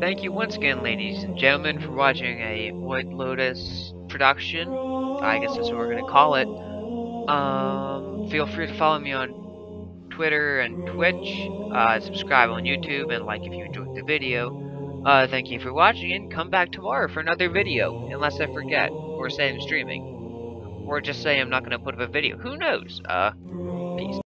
Thank you once again, ladies and gentlemen, for watching a White Lotus production. I guess that's what we're going to call it. Feel free to follow me on Twitter and Twitch. Subscribe on YouTube and like if you enjoyed the video. Thank you for watching, and come back tomorrow for another video. Unless I forget, or say I'm streaming. Or just say I'm not going to put up a video. Who knows? Peace.